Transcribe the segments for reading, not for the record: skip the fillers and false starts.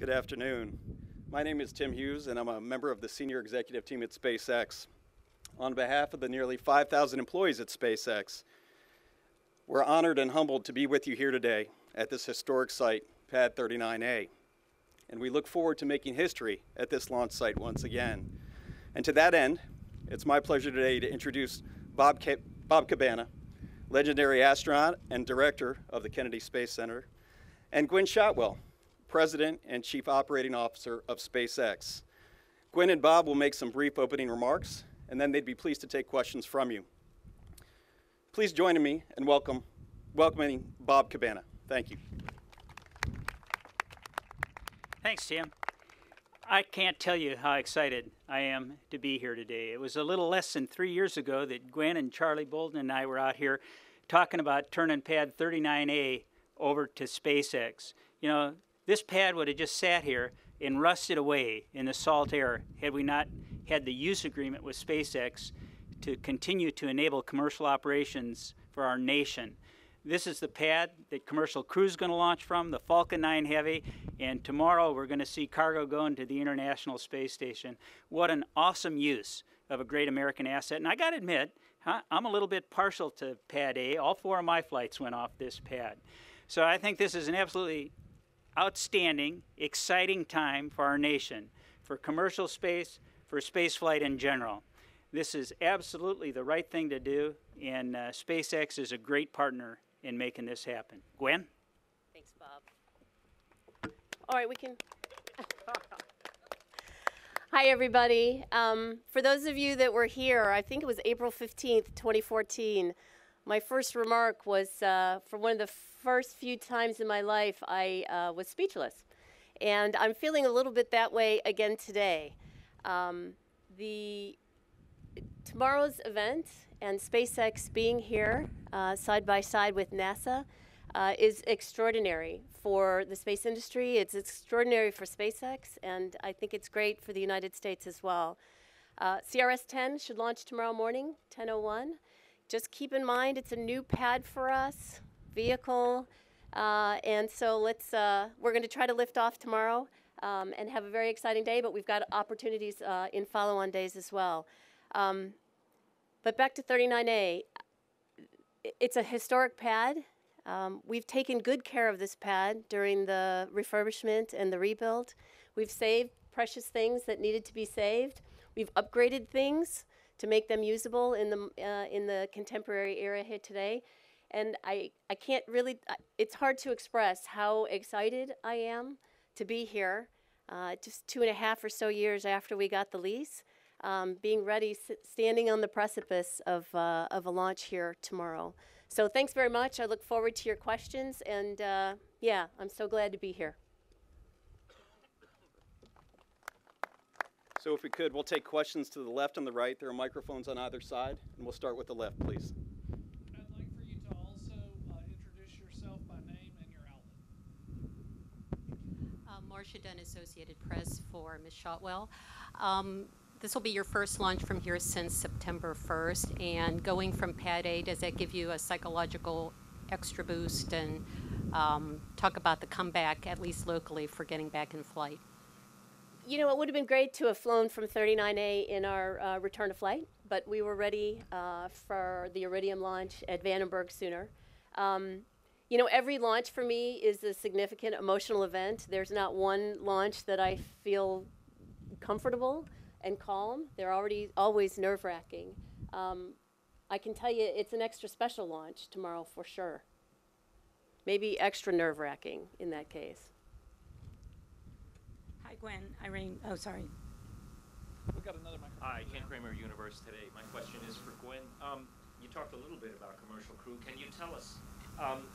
Good afternoon. My name is Tim Hughes, and I'm a member of the senior executive team at SpaceX. On behalf of the nearly 5,000 employees at SpaceX, we're honored and humbled to be with you here today at this historic site, Pad 39A. And we look forward to making history at this launch site once again. And to that end, it's my pleasure today to introduce Bob Cabana, legendary astronaut and director of the Kennedy Space Center, and Gwynne Shotwell, President and Chief Operating Officer of SpaceX. Gwynne and Bob will make some brief opening remarks, and then they'd be pleased to take questions from you. Please join me in welcoming Bob Cabana. Thank you. Thanks, Tim. I can't tell you how excited I am to be here today. It was a little less than 3 years ago that Gwynne and Charlie Bolden and I were out here talking about turning Pad 39A over to SpaceX. You know, this pad would have just sat here and rusted away in the salt air had we not had the use agreement with SpaceX to continue to enable commercial operations for our nation. This is the pad that commercial crew's going to launch from, the Falcon 9 Heavy, and tomorrow we're going to see cargo going to the International Space Station. What an awesome use of a great American asset. And I got to admit, I'm a little bit partial to Pad A. All four of my flights went off this pad. So I think this is an absolutely outstanding, exciting time for our nation, for commercial space, for spaceflight in general. This is absolutely the right thing to do, and SpaceX is a great partner in making this happen. Gwynne? Thanks, Bob. All right, we can. Hi, everybody. For those of you that were here, I think it was April 15th, 2014, my first remark was, for one of the first few times in my life, I was speechless. And I'm feeling a little bit that way again today. Tomorrow's event and SpaceX being here side by side with NASA is extraordinary for the space industry. It's extraordinary for SpaceX, and I think it's great for the United States as well. CRS-10 should launch tomorrow morning, 10:01. Just keep in mind it's a new pad for us, vehicle, and so we're going to try to lift off tomorrow and have a very exciting day, but we've got opportunities in follow-on days as well. But back to 39A, it's a historic pad. We've taken good care of this pad during the refurbishment and the rebuild. We've saved precious things that needed to be saved. We've upgraded things to make them usable in the contemporary era here today. And I can't really, it's hard to express how excited I am to be here just 2.5 or so years after we got the lease. Being ready, standing on the precipice of a launch here tomorrow. So thanks very much. I look forward to your questions, and yeah, I'm so glad to be here. So if we could, we'll take questions to the left and the right. There are microphones on either side, and we'll start with the left, please. I'd like for you to also introduce yourself by name and your outlet. Marcia Dunn, Associated Press for Ms. Shotwell. This will be your first launch from here since September 1st, and going from Pad A, does that give you a psychological extra boost? And talk about the comeback, at least locally, for getting back in flight. You know, it would have been great to have flown from 39A in our return to flight, but we were ready for the Iridium launch at Vandenberg sooner. You know, every launch for me is a significant emotional event. There's not one launch that I feel comfortable and calm. They're always nerve-wracking. I can tell you it's an extra special launch tomorrow for sure. Maybe extra nerve-wracking in that case. Hi, Gwynne. Irene. Oh, sorry. We've got another microphone. Hi, Ken Kramer, Universe Today. My question is for Gwynne. You talked a little bit about commercial crew. Can you tell us,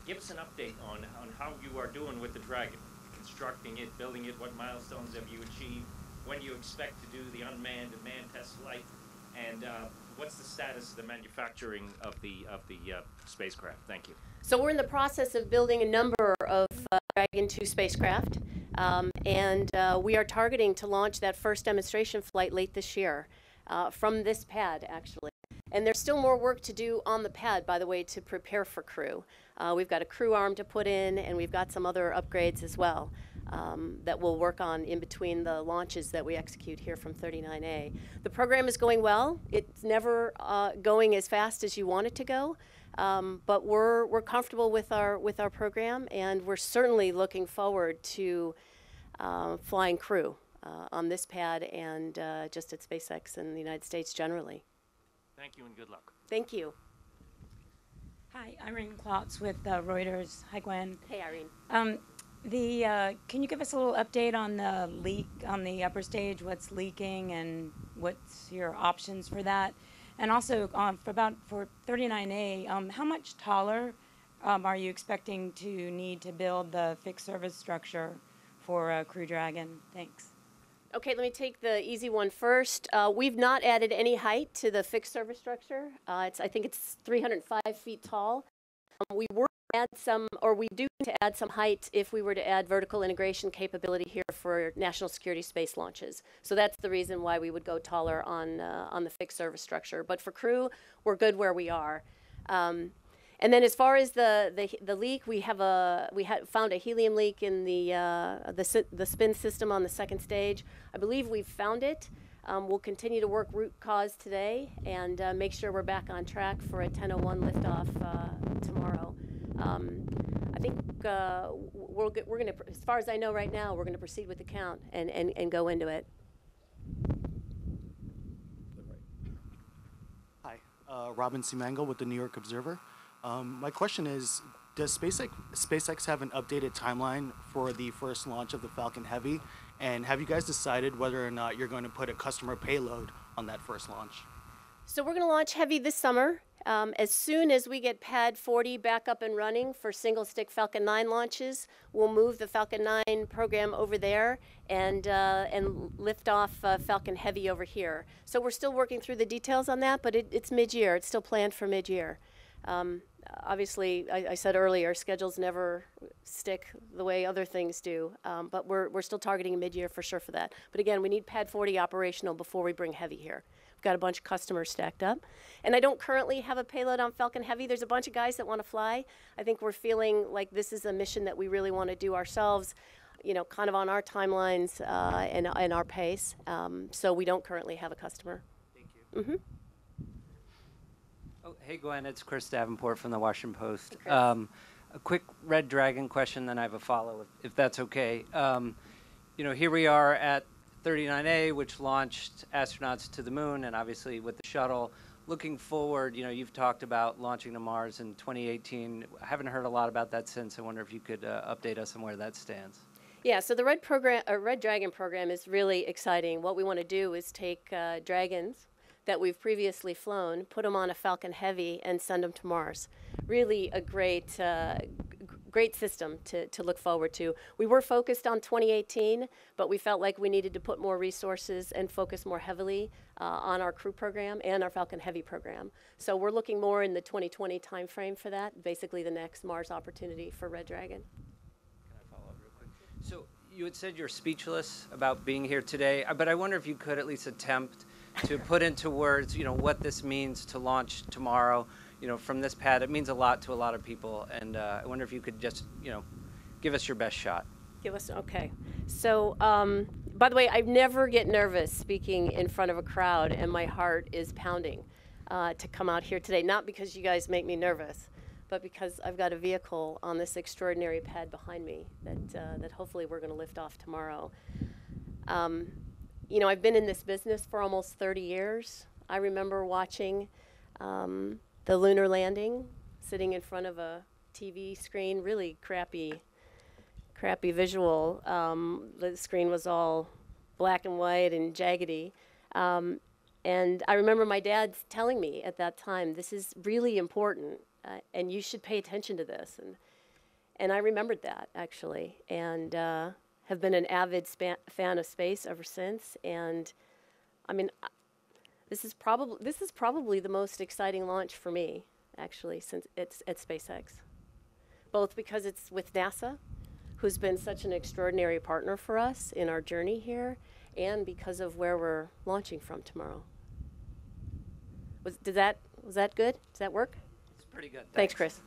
give us an update on how you are doing with the Dragon, constructing it, building it, what milestones have you achieved? When do you expect to do the unmanned and manned test flight, and what's the status of the manufacturing of the spacecraft? Thank you. So we're in the process of building a number of Dragon 2 spacecraft, and we are targeting to launch that first demonstration flight late this year from this pad, actually. And there's still more work to do on the pad, by the way, to prepare for crew. We've got a crew arm to put in, and we've got some other upgrades as well. that we'll work on in between the launches that we execute here from 39A. The program is going well. It's never going as fast as you want it to go, but we're comfortable with our program, and we're certainly looking forward to flying crew on this pad and just at SpaceX and the United States generally. Thank you and good luck. Thank you. Hi, Irene Klotz with Reuters. Hi, Gwen. Hey, Irene. Can you give us a little update on the leak on the upper stage? What's leaking and what's your options for that? And also for 39A, how much taller are you expecting to need to build the fixed service structure for Crew Dragon? Thanks. Okay, let me take the easy one first. We've not added any height to the fixed service structure. I think it's 305 feet tall. We were to add some, or we do need to add some height if we were to add vertical integration capability here for national security space launches. So that's the reason why we would go taller on the fixed service structure. But for crew, we're good where we are. And then, as far as the leak, we found a helium leak in the spin system on the second stage. I believe we've found it. We'll continue to work root cause today and make sure we're back on track for a 10:01 liftoff tomorrow. I think we're going to, as far as I know right now, we're going to proceed with the count and go into it. Hi, Robin Simango with the New York Observer. My question is, does SpaceX have an updated timeline for the first launch of the Falcon Heavy? And have you guys decided whether or not you're going to put a customer payload on that first launch? So we're going to launch Heavy this summer. As soon as we get Pad 40 back up and running for single-stick Falcon 9 launches, we'll move the Falcon 9 program over there and lift off Falcon Heavy over here. So we're still working through the details on that, but it's mid-year. It's still planned for mid-year. Obviously, I said earlier, schedules never stick the way other things do, but we're still targeting mid-year for sure for that. But again, we need Pad 40 operational before we bring Heavy here. We've got a bunch of customers stacked up. And I don't currently have a payload on Falcon Heavy. There's a bunch of guys that want to fly. I think we're feeling like this is a mission that we really want to do ourselves, you know, kind of on our timelines and our pace. So we don't currently have a customer. Thank you. Mm-hmm. Oh, hey, Gwen, it's Chris Davenport from the Washington Post. Hey, a quick Red Dragon question, then I have a follow-up, if that's okay. You know, here we are at 39A, which launched astronauts to the moon, and obviously with the shuttle. Looking forward, you know, you've talked about launching to Mars in 2018. I haven't heard a lot about that since. I wonder if you could update us on where that stands. Yeah, so the Red Dragon program is really exciting. What we want to do is take Dragons that we've previously flown, put them on a Falcon Heavy, and send them to Mars. Really a great great system to look forward to. We were focused on 2018, but we felt like we needed to put more resources and focus more heavily on our crew program and our Falcon Heavy program. So we're looking more in the 2020 timeframe for that, basically the next Mars opportunity for Red Dragon. Can I follow up real quick? So you had said you're speechless about being here today, but I wonder if you could at least attempt to put into words, you know, what this means to launch tomorrow, you know, from this pad. It means a lot to a lot of people, and I wonder if you could just, you know, give us your best shot. Give us, okay. So, by the way, I never get nervous speaking in front of a crowd, and my heart is pounding to come out here today, not because you guys make me nervous, but because I've got a vehicle on this extraordinary pad behind me that, that hopefully we're going to lift off tomorrow. You know, I've been in this business for almost 30 years. I remember watching the lunar landing, sitting in front of a TV screen, really crappy visual. The screen was all black and white and jaggedy. And I remember my dad telling me at that time, this is really important, and you should pay attention to this. And I remembered that, actually. And have been an avid fan of space ever since, and I mean, this is probably the most exciting launch for me, actually, since it's at SpaceX. Both because it's with NASA, who's been such an extraordinary partner for us in our journey here, and because of where we're launching from tomorrow. Was that good? Does that work? It's pretty good. Thanks Chris.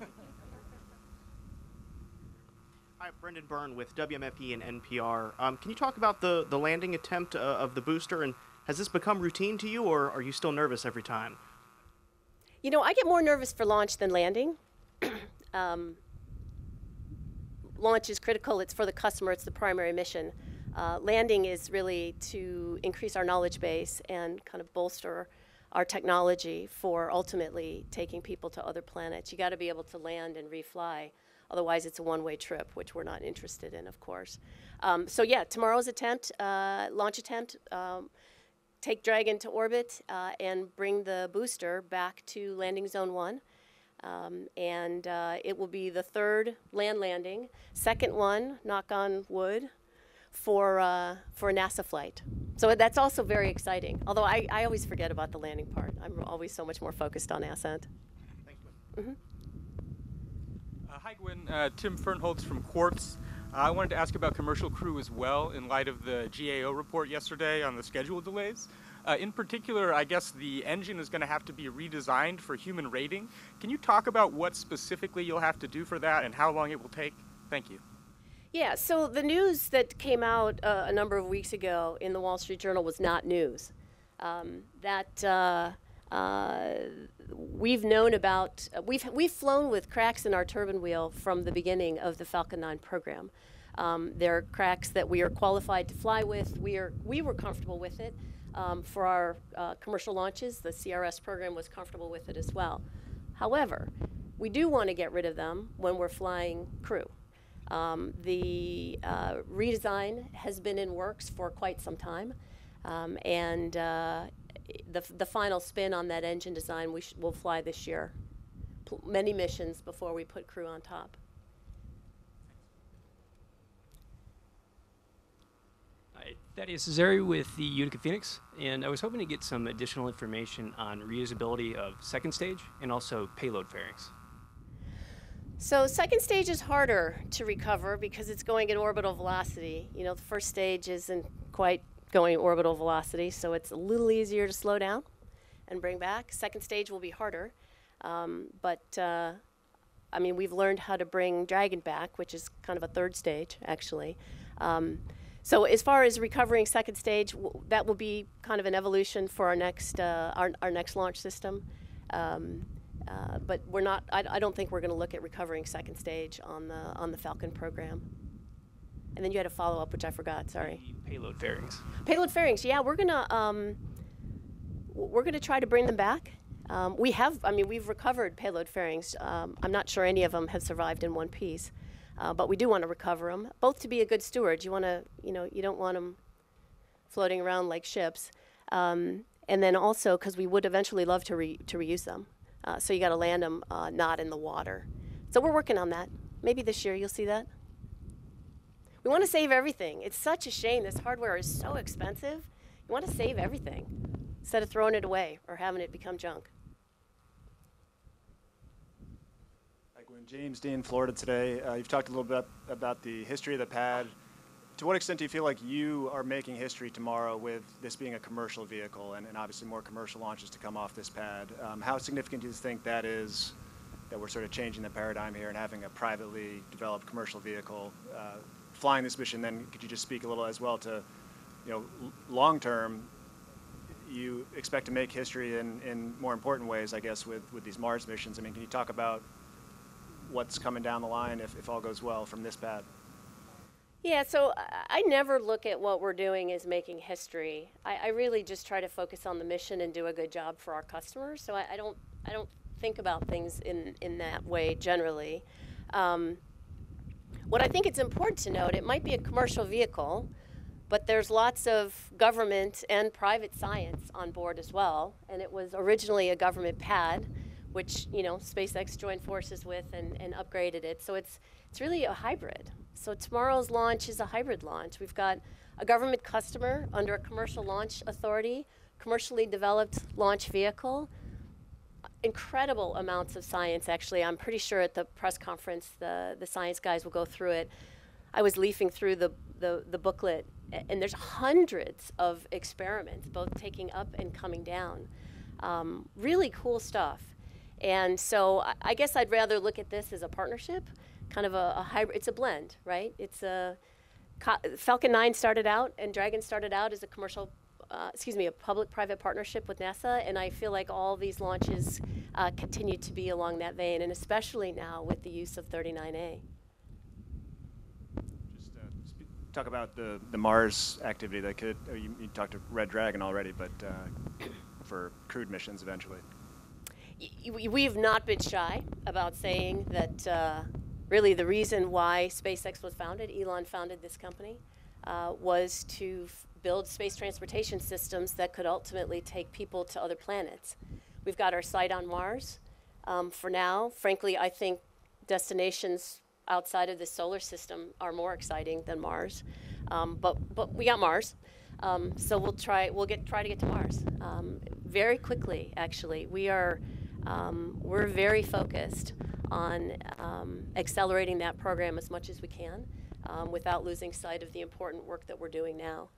Hi, Hi, Brendan Byrne with WMFE and NPR. Can you talk about the landing attempt of the booster, and has this become routine to you, or are you still nervous every time? You know, I get more nervous for launch than landing. Launch is critical. It's for the customer. It's the primary mission. Landing is really to increase our knowledge base and kind of bolster our technology for ultimately taking people to other planets. You got to be able to land and refly. Otherwise, it's a one-way trip, which we're not interested in, of course. So yeah, tomorrow's attempt, launch attempt, take Dragon to orbit and bring the booster back to landing zone 1. It will be the third land landing, second one, knock on wood, for a NASA flight. So that's also very exciting, although I always forget about the landing part. I'm always so much more focused on ascent. Thanks, Gwynne. Hi, Gwynne. Tim Fernholz from Quartz. I wanted to ask about Commercial Crew as well in light of the GAO report yesterday on the schedule delays. In particular, I guess the engine is going to have to be redesigned for human rating. Can you talk about what specifically you'll have to do for that and how long it will take? Thank you. Yeah, so the news that came out a number of weeks ago in the Wall Street Journal was not news. We've known about, we've flown with cracks in our turbine wheel from the beginning of the Falcon 9 program. They're cracks that we are qualified to fly with. We were comfortable with it for our commercial launches. The CRS program was comfortable with it as well. However, we do want to get rid of them when we're flying crew. The redesign has been in works for quite some time, The final spin on that engine design we'll fly this year. Many missions before we put crew on top. Hi, Thaddeus Zeri with the Utica Phoenix, and I was hoping to get some additional information on reusability of second stage and also payload fairings. So second stage is harder to recover because it's going at orbital velocity. You know, the first stage isn't quite going orbital velocity, so it's a little easier to slow down and bring back. Second stage will be harder, I mean, we've learned how to bring Dragon back, which is kind of a third stage, actually. So as far as recovering second stage, that will be kind of an evolution for our next launch system. But we're not, I don't think we're going to look at recovering second stage on the Falcon program. And then you had a follow-up, which I forgot, sorry. Payload fairings. Payload fairings, yeah, we're gonna try to bring them back. We've recovered payload fairings. I'm not sure any of them have survived in one piece, but we do want to recover them, both to be a good steward. You want to, you don't want them floating around like ships. And then also, because we would eventually love to reuse them. So you got to land them not in the water. So we're working on that. Maybe this year you'll see that. We want to save everything. It's such a shame. This hardware is so expensive. You want to save everything instead of throwing it away or having it become junk. Hi, Gwynne. James Dean, Florida Today. You've talked a little bit about the history of the pad. To what extent do you feel like you are making history tomorrow with this being a commercial vehicle and obviously more commercial launches to come off this pad? How significant do you think that is, that we're sort of changing the paradigm here and having a privately developed commercial vehicle flying this mission? Then could you just speak a little as well to, long term, you expect to make history in more important ways, I guess, with these Mars missions. I mean, can you talk about what's coming down the line if all goes well from this pad? Yeah, so I never look at what we're doing as making history. I really just try to focus on the mission and do a good job for our customers. So I don't think about things in that way generally. What I think it's important to note, it might be a commercial vehicle, but there's lots of government and private science on board as well. And it was originally a government pad, which SpaceX joined forces with and upgraded it. So it's really a hybrid. So tomorrow's launch is a hybrid launch. We've got a government customer under a commercial launch authority, commercially developed launch vehicle, incredible amounts of science, actually. I'm pretty sure at the press conference, the science guys will go through it. I was leafing through the booklet, and there's hundreds of experiments, both taking up and coming down. Really cool stuff. And so I guess I'd rather look at this as a partnership kind of a hybrid. It's a blend, right? It's a Falcon 9 started out and Dragon started out as a commercial, a public-private partnership with NASA, and I feel like all these launches continue to be along that vein, and especially now with the use of 39A. Just talk about the Mars activity that could, you talked to Red Dragon already, but for crewed missions eventually. We have not been shy about saying that really the reason why SpaceX was founded, Elon founded this company, was to build space transportation systems that could ultimately take people to other planets. We've got our sight on Mars. For now, frankly, I think destinations outside of the solar system are more exciting than Mars. But we got Mars, so we'll try to get to Mars very quickly. Actually, we're very focused on accelerating that program as much as we can without losing sight of the important work that we're doing now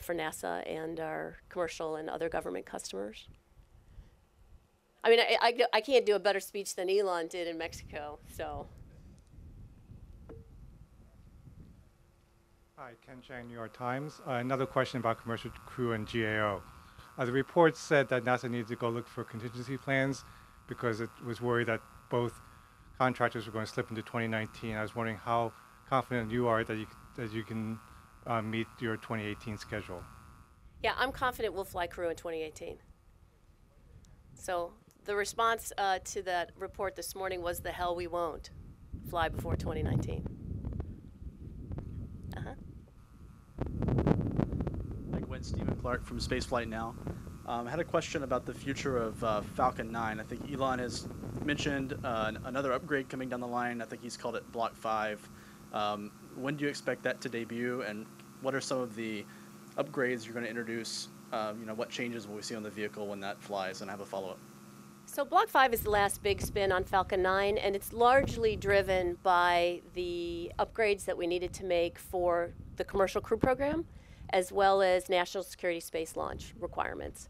for NASA and our commercial and other government customers. I mean, I can't do a better speech than Elon did in Mexico, so. Hi, Ken Chang, New York Times. Another question about commercial crew and GAO. The report said that NASA needed to go look for contingency plans because it was worried that both contractors were going to slip into 2019. I was wondering how confident you are that you can meet your 2018 schedule. Yeah, I'm confident we'll fly crew in 2018. So the response to that report this morning was, the hell we won't fly before 2019. Hi, Gwynne, Stephen Clark from Spaceflight Now. I had a question about the future of Falcon 9. I think Elon has mentioned another upgrade coming down the line. I think he's called it Block 5. When do you expect that to debut, and what are some of the upgrades you're going to introduce? You know, what changes will we see on the vehicle when that flies? And I have a follow-up. So Block 5 is the last big spin on Falcon 9, and it's largely driven by the upgrades that we needed to make for the commercial crew program, as well as national security space launch requirements.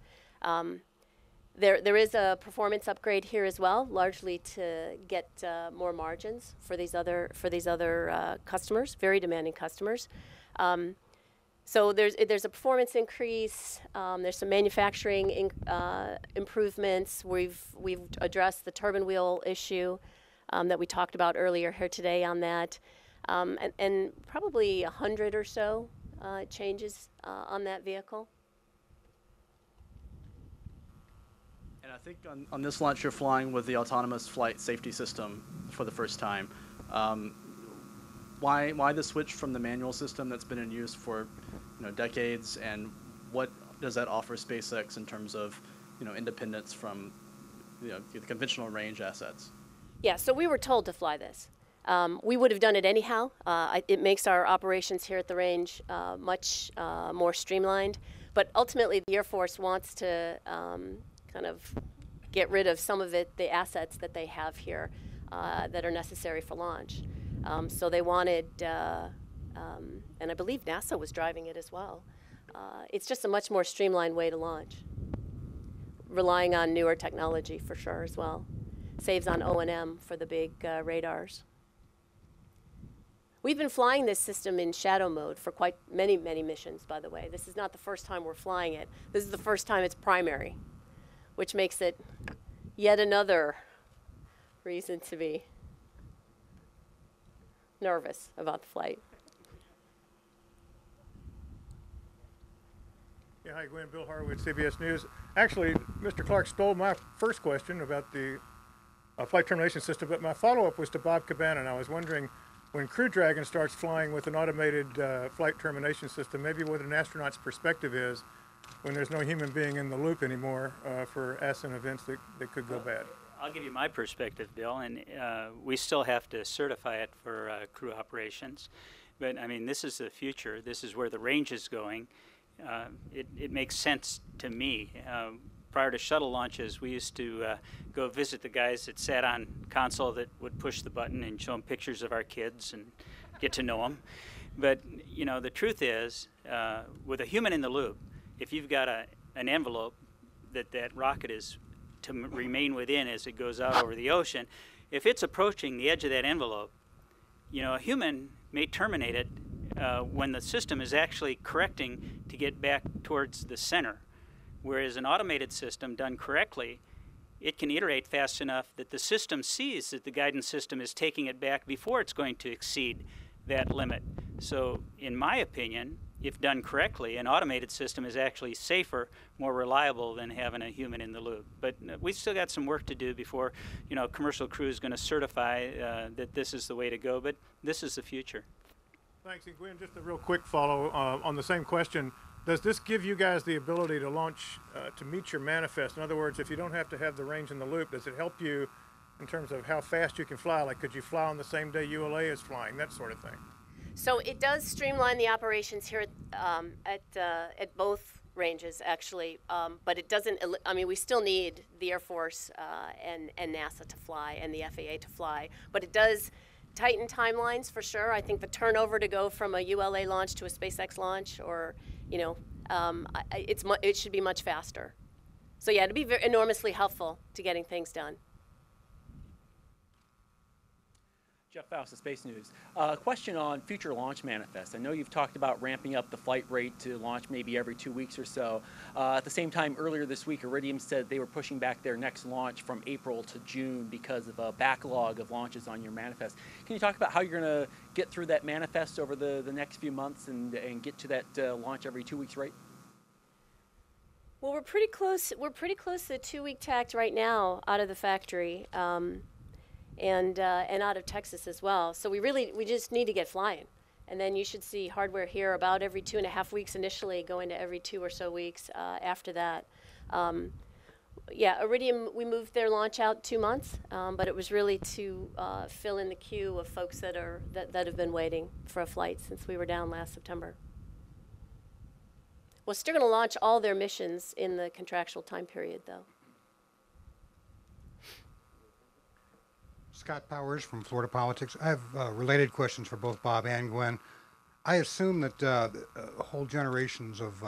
There is a performance upgrade here as well, largely to get more margins for these other customers, very demanding customers. So there's a performance increase. There's some manufacturing improvements. We've addressed the turbine wheel issue that we talked about earlier here today on that, and probably 100 or so changes on that vehicle. And I think on this launch you're flying with the autonomous flight safety system for the first time. Why the switch from the manual system that's been in use for, you know, decades, and what does that offer SpaceX in terms of, you know, independence from, you know, the conventional range assets? Yeah, so we were told to fly this. We would have done it anyhow. It makes our operations here at the range much more streamlined. But ultimately, the Air Force wants to kind of get rid of some of the assets that they have here that are necessary for launch. So they wanted, and I believe NASA was driving it as well. It's just a much more streamlined way to launch, relying on newer technology for sure as well. Saves on O&M for the big radars. We've been flying this system in shadow mode for quite many missions, by the way. This is not the first time we're flying it. This is the first time it's primary, which makes it yet another reason to be nervous about the flight. Yeah, hi, Gwynne. Bill Harwood, CBS News. Actually, Mr. Clark stole my first question about the flight termination system, but my follow-up was to Bob Cabana, and I was wondering, when Crew Dragon starts flying with an automated flight termination system, maybe what an astronaut's perspective is when there's no human being in the loop anymore for ASCEND events that could go bad. I'll give you my perspective, Bill, and we still have to certify it for crew operations. But, I mean, this is the future. This is where the range is going. It makes sense to me. Prior to shuttle launches, we used to go visit the guys that sat on console that would push the button and show them pictures of our kids and get to know them. But, you know, the truth is, with a human in the loop, if you've got an envelope that rocket is to remain within as it goes out over the ocean, if it's approaching the edge of that envelope, you know, a human may terminate it when the system is actually correcting to get back towards the center. Whereas an automated system done correctly, it can iterate fast enough that the system sees that the guidance system is taking it back before it's going to exceed that limit. So in my opinion, if done correctly, an automated system is actually safer, more reliable than having a human in the loop. But we've still got some work to do before, you know, a commercial crew is going to certify that this is the way to go. But this is the future. Thanks. And Gwynne, just a real quick follow on the same question. Does this give you guys the ability to launch to meet your manifest? In other words, if you don't have to have the range in the loop, does it help you in terms of how fast you can fly? Like, could you fly on the same day ULA is flying, that sort of thing? So it does streamline the operations here at both ranges, actually. But it doesn't, I mean, we still need the Air Force and NASA to fly and the FAA to fly. But it does tighten timelines for sure. I think the turnover to go from a ULA launch to a SpaceX launch, or, you know, it should be much faster. So yeah, it'd be enormously helpful to getting things done. Jeff Faust of Space News. Question on future launch manifest. I know you've talked about ramping up the flight rate to launch maybe every 2 weeks or so. At the same time, earlier this week, Iridium said they were pushing back their next launch from April to June because of a backlog of launches on your manifest. Can you talk about how you're going to get through that manifest over the next few months and get to that launch every 2 weeks rate? Well, we're pretty close. We're pretty close to the 2 week tact right now out of the factory. And out of Texas as well. So we just need to get flying. And then you should see hardware here about every 2.5 weeks initially, going to every 2 or so weeks after that. Yeah, Iridium, we moved their launch out 2 months, but it was really to fill in the queue of folks that have been waiting for a flight since we were down last September. We're still gonna launch all their missions in the contractual time period though. Scott Powers from Florida Politics. I have related questions for both Bob and Gwynne. I assume that whole generations of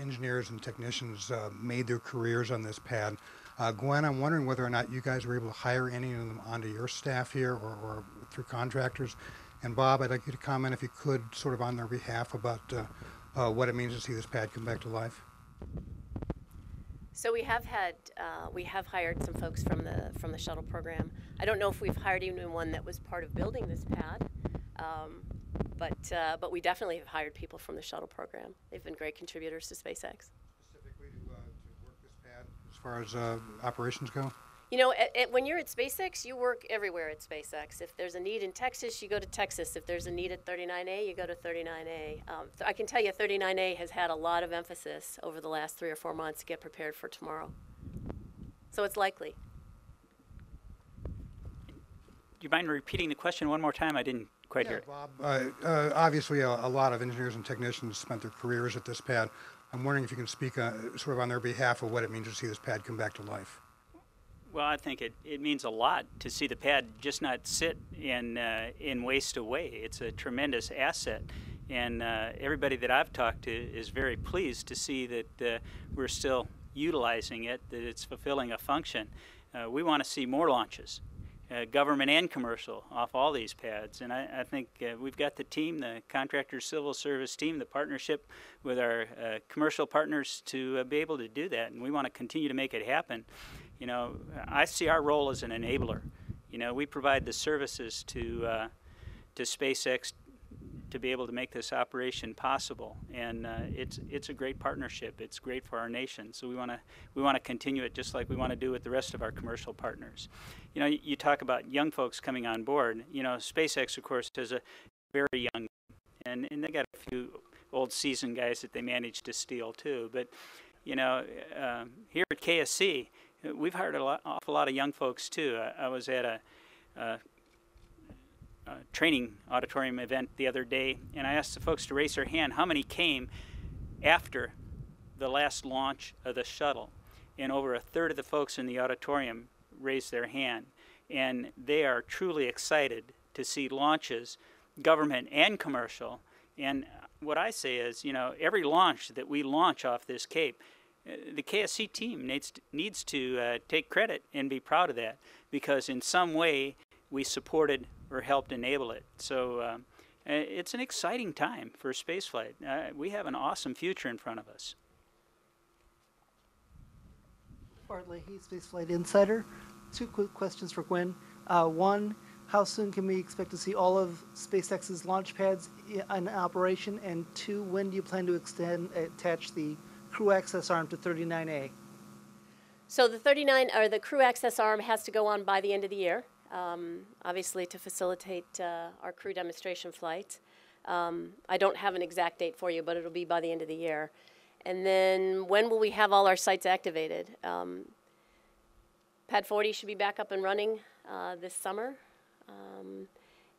engineers and technicians made their careers on this pad. Gwynne, I'm wondering whether or not you guys were able to hire any of them onto your staff here or through contractors. And Bob, I'd like you to comment, if you could, sort of on their behalf about what it means to see this pad come back to life. So we have hired some folks from the shuttle program. I don't know if we've hired even one that was part of building this pad, but we definitely have hired people from the shuttle program. They've been great contributors to SpaceX. Specifically to work this pad as far as operations go? You know, when you're at SpaceX, you work everywhere at SpaceX. If there's a need in Texas, you go to Texas. If there's a need at 39A, you go to 39A. So I can tell you 39A has had a lot of emphasis over the last 3 or 4 months to get prepared for tomorrow. So it's likely. Do you mind repeating the question one more time? I didn't quite hear it. Bob, obviously a lot of engineers and technicians spent their careers at this pad. I'm wondering if you can speak sort of on their behalf of what it means to see this pad come back to life. Well, I think it means a lot to see the pad just not sit in waste away. It's a tremendous asset, and everybody that I've talked to is very pleased to see that we're still utilizing it, that it's fulfilling a function. We want to see more launches, government and commercial, off all these pads. And I think we've got the team, the contractor civil service team, the partnership with our commercial partners to be able to do that, and we want to continue to make it happen. You know, I see our role as an enabler. You know, we provide the services to SpaceX to be able to make this operation possible, and it's a great partnership. It's great for our nation, so we want to continue it just like we want to do with the rest of our commercial partners. You know, you talk about young folks coming on board. You know, SpaceX, of course, is a very young, and they got a few old seasoned guys that they managed to steal too. But you know, here at KSC, we've hired an awful lot of young folks too. I was at a training auditorium event the other day, and I asked the folks to raise their hand how many came after the last launch of the shuttle, and over 1/3 of the folks in the auditorium raised their hand, and they are truly excited to see launches, government and commercial. And what I say is, you know, every launch that we launch off this Cape, the KSC team needs to take credit and be proud of that, because in some way we supported or helped enable it. So it's an exciting time for spaceflight. We have an awesome future in front of us. Bart Leahy, Spaceflight Insider. Two quick questions for Gwynne. One, how soon can we expect to see all of SpaceX's launch pads in operation? And two, when do you plan to attach the crew access arm to 39A? So the crew access arm has to go on by the end of the year, obviously to facilitate our crew demonstration flight. I don't have an exact date for you, but it'll be by the end of the year. And then when will we have all our sites activated? Pad 40 should be back up and running this summer.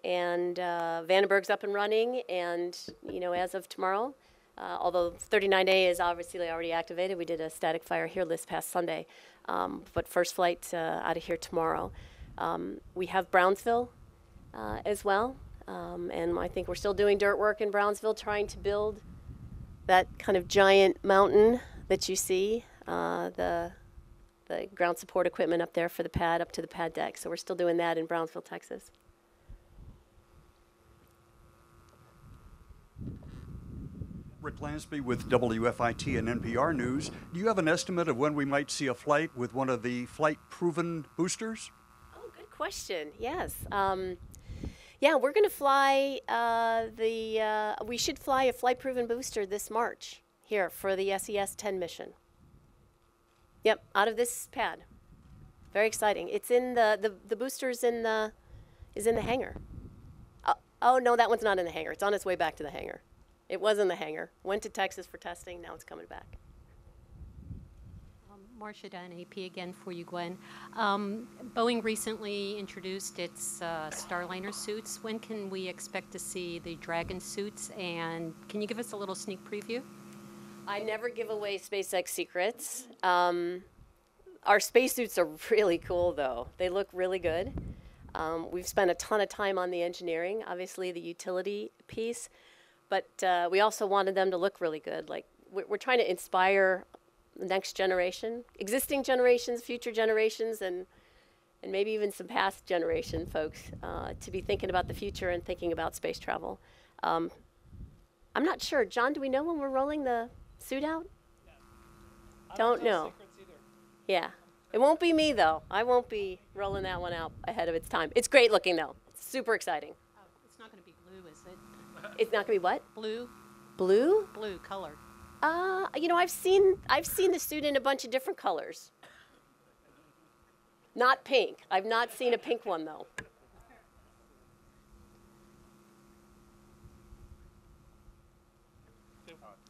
And Vandenberg's up and running, and as of tomorrow, although 39A is obviously already activated, we did a static fire here this past Sunday, but first flight out of here tomorrow. We have Brownsville as well, and I think we're still doing dirt work in Brownsville, trying to build that kind of giant mountain that you see, the ground support equipment up there for the pad, up to the pad deck. So we're still doing that in Brownsville, Texas. Rick Lansby with WFIT and NPR News. Do you have an estimate of when we might see a flight with one of the flight-proven boosters? Oh, good question. Yes. Yeah, we're going to fly we should fly a flight-proven booster this March here for the SES-10 mission. Yep, out of this pad. Very exciting. It's in the booster's is in the hangar. Oh no, that one's not in the hangar. It's on its way back to the hangar. It was in the hangar. Went to Texas for testing. Now it's coming back. Marcia Dunn, AP again for you, Gwynne. Boeing recently introduced its Starliner suits. When can we expect to see the Dragon suits? And can you give us a little sneak preview? I never give away SpaceX secrets. Our spacesuits are really cool, though. They look really good. We've spent a ton of time on the engineering, obviously the utility piece, but we also wanted them to look really good. Like we're trying to inspire the next generation, existing generations, future generations, and maybe even some past generation folks to be thinking about the future and thinking about space travel. I'm not sure. John, do we know when we're rolling the suit out? Yeah. Don't know. Yeah. It won't be me, though. I won't be rolling that one out ahead of its time. It's great looking, though. It's super exciting. Oh, it's not going to be blue, is it? It's not going to be what? Blue. Blue? Blue color. I've seen the suit in a bunch of different colors. Not pink. I've not seen a pink one, though.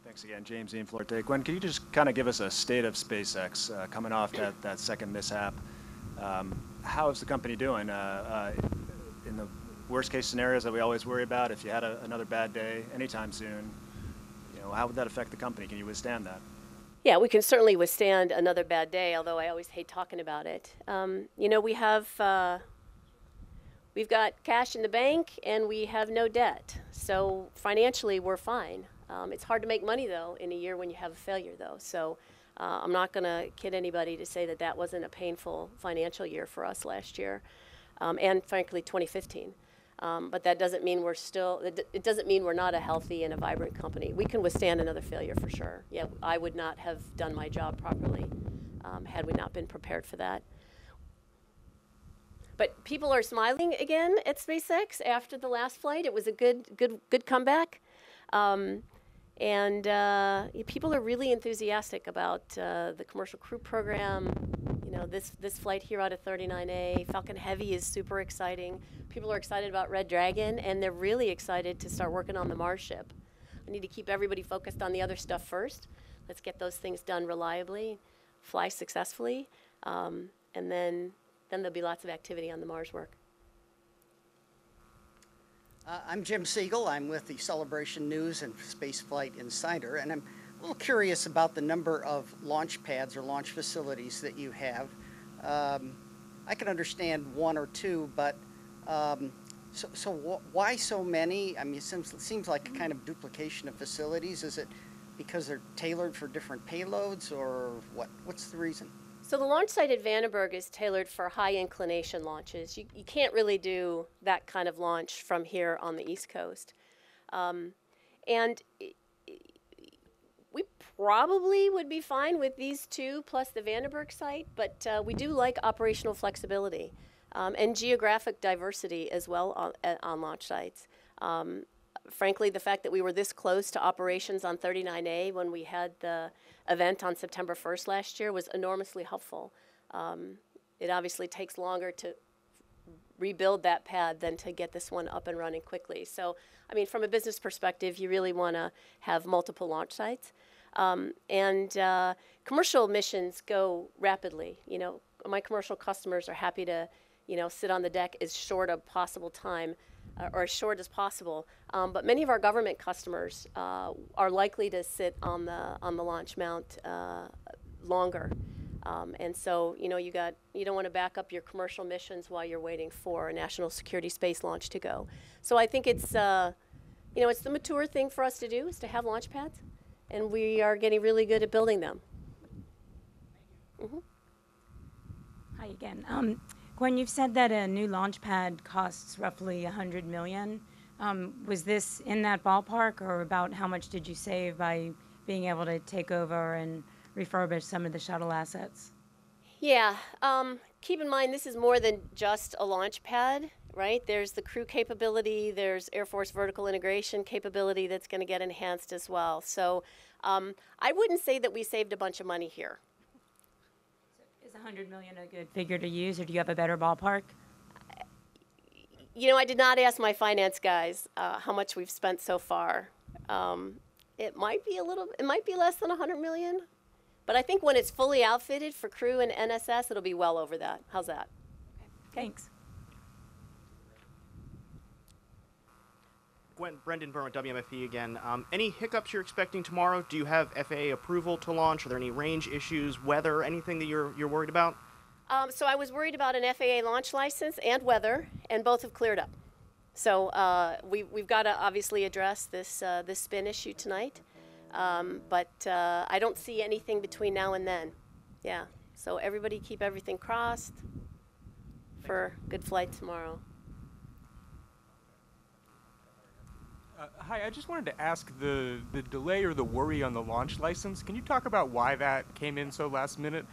Thanks again, James Dean Florte. Gwynne, can you just kind of give us a state of SpaceX coming off that second mishap? How is the company doing in the worst case scenarios that we always worry about? If you had another bad day anytime soon, how would that affect the company? Can you withstand that? Yeah, we can certainly withstand another bad day, although I always hate talking about it. We've got cash in the bank and we have no debt. So financially, we're fine. It's hard to make money, though, in a year when you have a failure, though. So I'm not going to kid anybody to say that that wasn't a painful financial year for us last year, and frankly, 2015. But that doesn't mean it doesn't mean we're not a healthy and a vibrant company. We can withstand another failure for sure. Yeah, I would not have done my job properly had we not been prepared for that. But people are smiling again at SpaceX after the last flight. It was a good comeback. People are really enthusiastic about the commercial crew program. This flight here out of 39A, Falcon Heavy is super exciting. People are excited about Red Dragon, and they're really excited to start working on the Mars ship. I need to keep everybody focused on the other stuff first. Let's get those things done reliably, fly successfully, and then there'll be lots of activity on the Mars work. I'm Jim Siegel. I'm with the Celebration News and Spaceflight Insider, and I'm a little curious about the number of launch pads or launch facilities that you have. I can understand one or two, but why so many? I mean, it seems like a kind of duplication of facilities. Is it because they're tailored for different payloads, or what? What's the reason? So the launch site at Vandenberg is tailored for high inclination launches. You can't really do that kind of launch from here on the East Coast. And we probably would be fine with these two plus the Vandenberg site, but we do like operational flexibility and geographic diversity as well on launch sites. Frankly, the fact that we were this close to operations on 39A when we had the event on September 1st last year was enormously helpful. It obviously takes longer to rebuild that pad than to get this one up and running quickly. So, I mean, from a business perspective, you really want to have multiple launch sites. And commercial missions go rapidly. You know, my commercial customers are happy to, you know, sit on the deck as short of possible time or as short as possible. But many of our government customers are likely to sit on the launch mount longer. And so, you know, you don't want to back up your commercial missions while you're waiting for a national security space launch to go. So I think it's, you know, it's the mature thing for us to do is to have launch pads, and we are getting really good at building them. Mm-hmm. Hi again. Gwynne, you've said that a new launch pad costs roughly $100 million. Was this in that ballpark, or about how much did you save by being able to take over and refurbish some of the shuttle assets? Yeah. Keep in mind, this is more than just a launch pad, right? There's the crew capability. There's Air Force vertical integration capability that's going to get enhanced as well. So I wouldn't say that we saved a bunch of money here. Is $100 million a good figure to use, or do you have a better ballpark? You know, I did not ask my finance guys how much we've spent so far. It might be less than $100 million, but I think when it's fully outfitted for crew and NSS, it'll be well over that. How's that? Okay. Thanks. Gwynne, Brendan Burn with WMFE again. Any hiccups you're expecting tomorrow? Do you have FAA approval to launch? Are there any range issues, weather, anything that you're worried about? So I was worried about an FAA launch license and weather, and both have cleared up. So we've got to obviously address this, this spin issue tonight. But I don't see anything between now and then. Yeah, so everybody keep everything crossed for good flight tomorrow. Hi, I just wanted to ask the delay or the worry on the launch license. Can you talk about why that came in so last minute?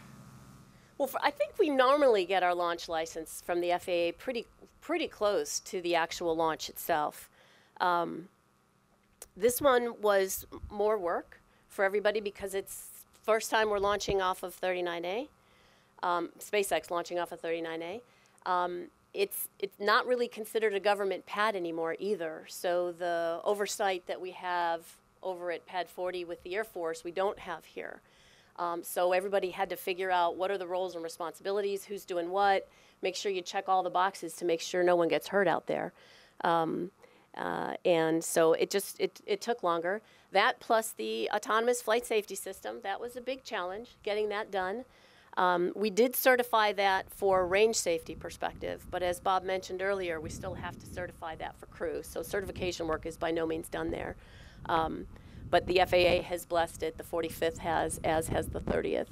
Well, I think we normally get our launch license from the FAA pretty close to the actual launch itself. This one was more work for everybody because it's first time we're launching off of 39A, SpaceX launching off of 39A. It's not really considered a government pad anymore either. So the oversight that we have over at Pad 40 with the Air Force, we don't have here. So everybody had to figure out what are the roles and responsibilities, who's doing what, make sure you check all the boxes to make sure no one gets hurt out there. And so it took longer. That plus the autonomous flight safety system, that was a big challenge, getting that done. We did certify that for a range safety perspective, but as Bob mentioned earlier, we still have to certify that for crew. So certification work is by no means done there. But the FAA has blessed it, the 45th has, as has the 30th.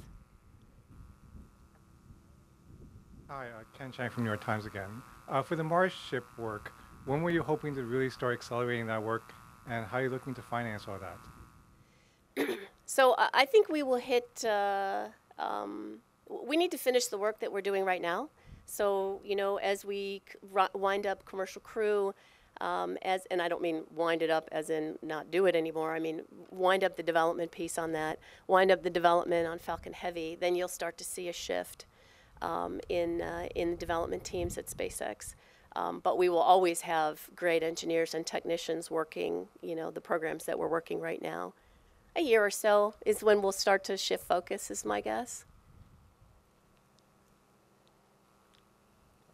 Hi, Ken Chang from New York Times again. For the Mars ship work, when were you hoping to really start accelerating that work, and how are you looking to finance all that? So I think we will hit, we need to finish the work that we're doing right now. So, you know, as we wind up commercial crew, and I don't mean wind it up as in not do it anymore, I mean wind up the development piece on that, wind up the development on Falcon Heavy, then you'll start to see a shift in development teams at SpaceX. But we will always have great engineers and technicians working, you know, the programs that we're working right now. A year or so is when we'll start to shift focus, is my guess.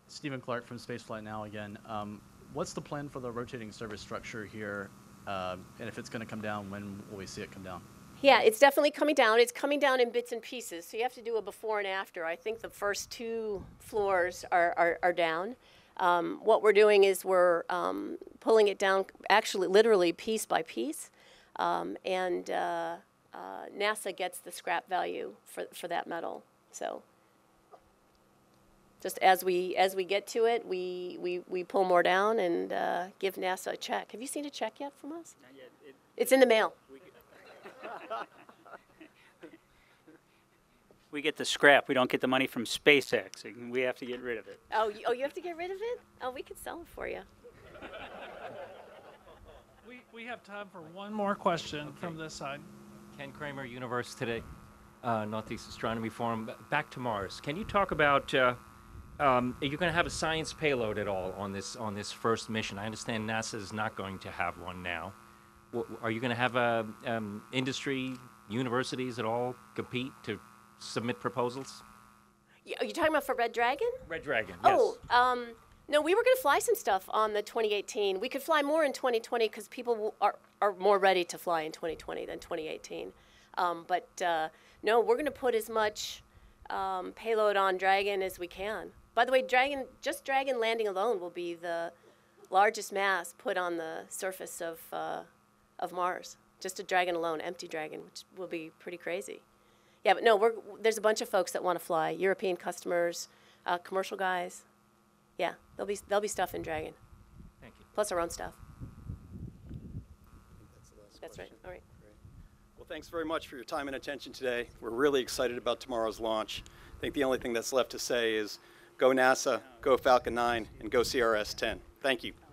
Stephen Clark from Spaceflight Now again. What's the plan for the rotating service structure here? And if it's going to come down, when will we see it come down? Yeah, it's definitely coming down. It's coming down in bits and pieces. So you have to do a before and after. I think the first two floors are down. What we're doing is we're pulling it down, actually, literally piece by piece. NASA gets the scrap value for that metal. So just as we get to it, we pull more down and give NASA a check. Have you seen a check yet from us? Not yet. It's in the mail. We get the scrap. We don't get the money from SpaceX. We have to get rid of it. Oh, you have to get rid of it? Oh, we could sell it for you. We have time for one more question from this side. Ken Kramer, Universe Today, Northeast Astronomy Forum. Back to Mars. Can you talk about, are you going to have a science payload at all on this first mission? I understand NASA is not going to have one now. Are you going to have industry, universities at all compete to submit proposals? Are you talking about for Red Dragon? Red Dragon, yes. Oh, no, we were going to fly some stuff on the 2018. We could fly more in 2020 because people are more ready to fly in 2020 than 2018. No, we're going to put as much payload on Dragon as we can. By the way, Dragon, just Dragon landing alone will be the largest mass put on the surface of Mars. Just a Dragon alone, empty Dragon, which will be pretty crazy. Yeah, but no, there's a bunch of folks that want to fly. European customers, commercial guys. Yeah, there'll be stuff in Dragon. Thank you. Plus our own stuff. That's right. All right. Great. Well, thanks very much for your time and attention today. We're really excited about tomorrow's launch. I think the only thing that's left to say is, go NASA, go Falcon 9, and go CRS-10. Thank you.